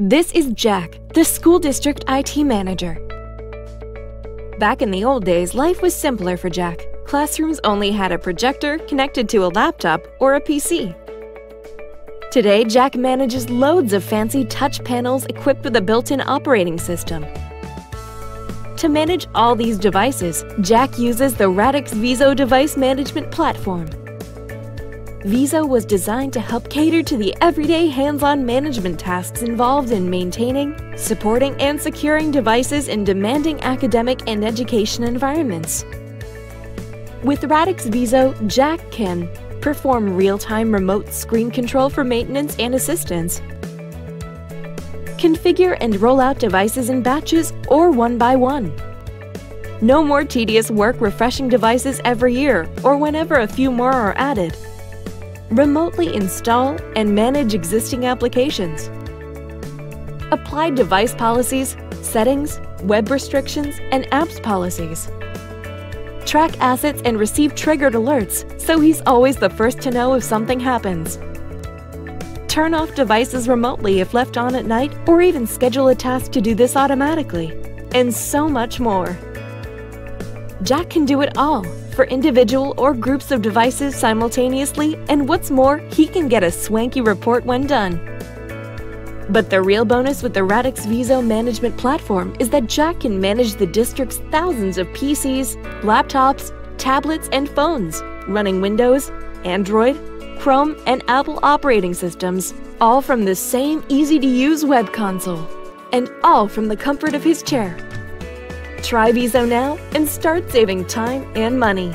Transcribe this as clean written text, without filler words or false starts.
This is Jack, the school district IT manager. Back in the old days, life was simpler for Jack. Classrooms only had a projector connected to a laptop or a PC. Today, Jack manages loads of fancy touch panels equipped with a built-in operating system. To manage all these devices, Jack uses the Radix Viso device management platform. Viso was designed to help cater to the everyday hands-on management tasks involved in maintaining, supporting, and securing devices in demanding academic and education environments. With Radix Viso, Jack can perform real-time remote screen control for maintenance and assistance, configure and roll out devices in batches or one by one. No more tedious work refreshing devices every year or whenever a few more are added. Remotely install and manage existing applications. Apply device policies, settings, web restrictions, and apps policies. Track assets and receive triggered alerts, so he's always the first to know if something happens. Turn off devices remotely if left on at night, or even schedule a task to do this automatically, and so much more. Jack can do it all, for individual or groups of devices simultaneously, and what's more, he can get a swanky report when done. But the real bonus with the Radix Viso management platform is that Jack can manage the district's thousands of PCs, laptops, tablets, and phones, running Windows, Android, Chrome, and Apple operating systems, all from the same easy-to-use web console, and all from the comfort of his chair. Try Viso now and start saving time and money.